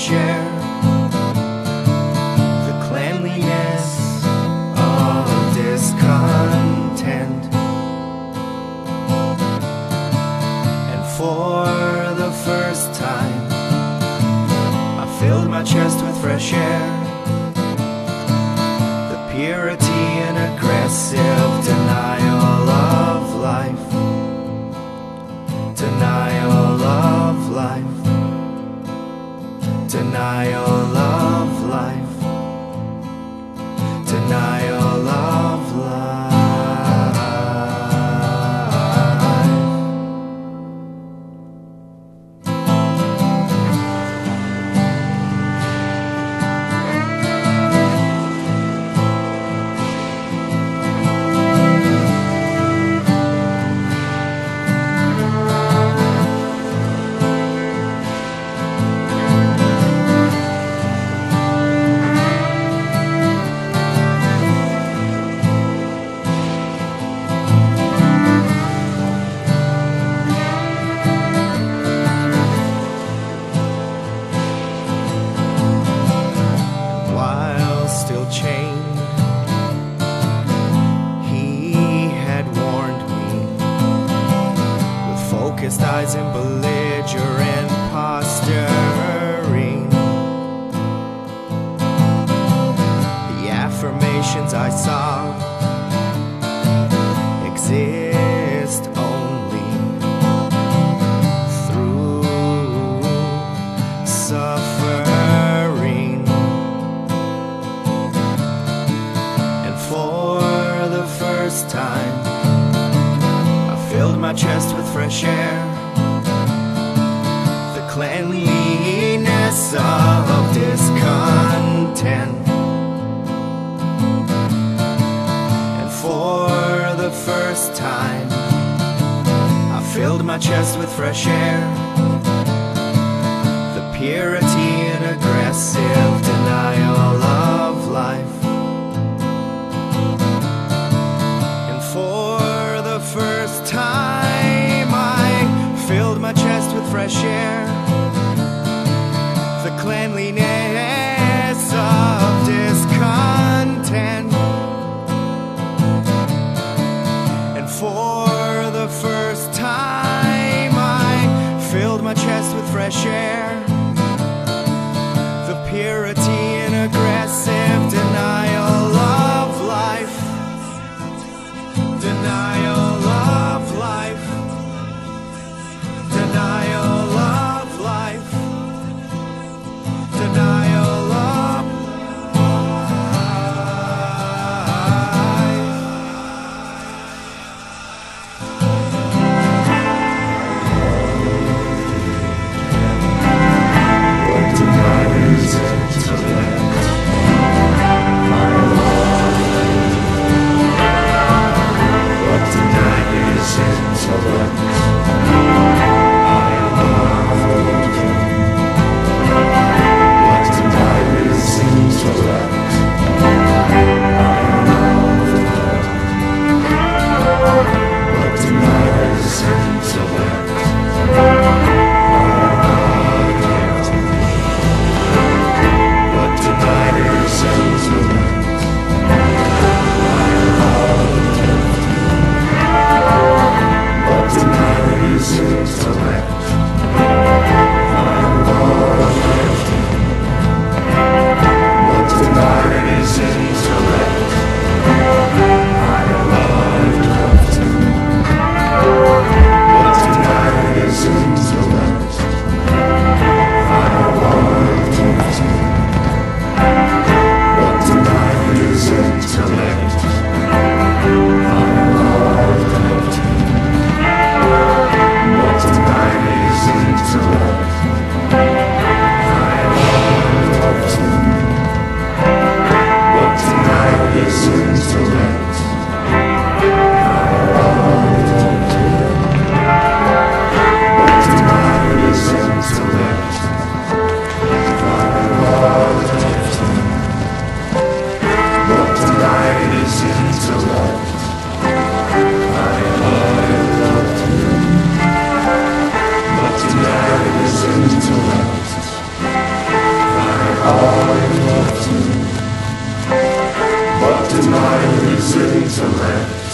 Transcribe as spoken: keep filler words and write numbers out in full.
share the cleanliness of discontent, and for the first time I filled my chest with fresh air, the purity and aggressive denial of life, denial of life, denial of life, denial of eyes and belligerent posturing. The affirmations I saw exist only through suffering, and for the first time I filled my chest with fresh air, cleanliness of discontent, and for the first time I filled my chest with fresh air, the purity and aggressive denial of life, and for the first time I filled my chest with fresh air, the cleanliness of discontent, and for the first time I filled my chest with fresh air, the purity and aggressive denial of life, denial of life, denial of life, denial of life. Queensland.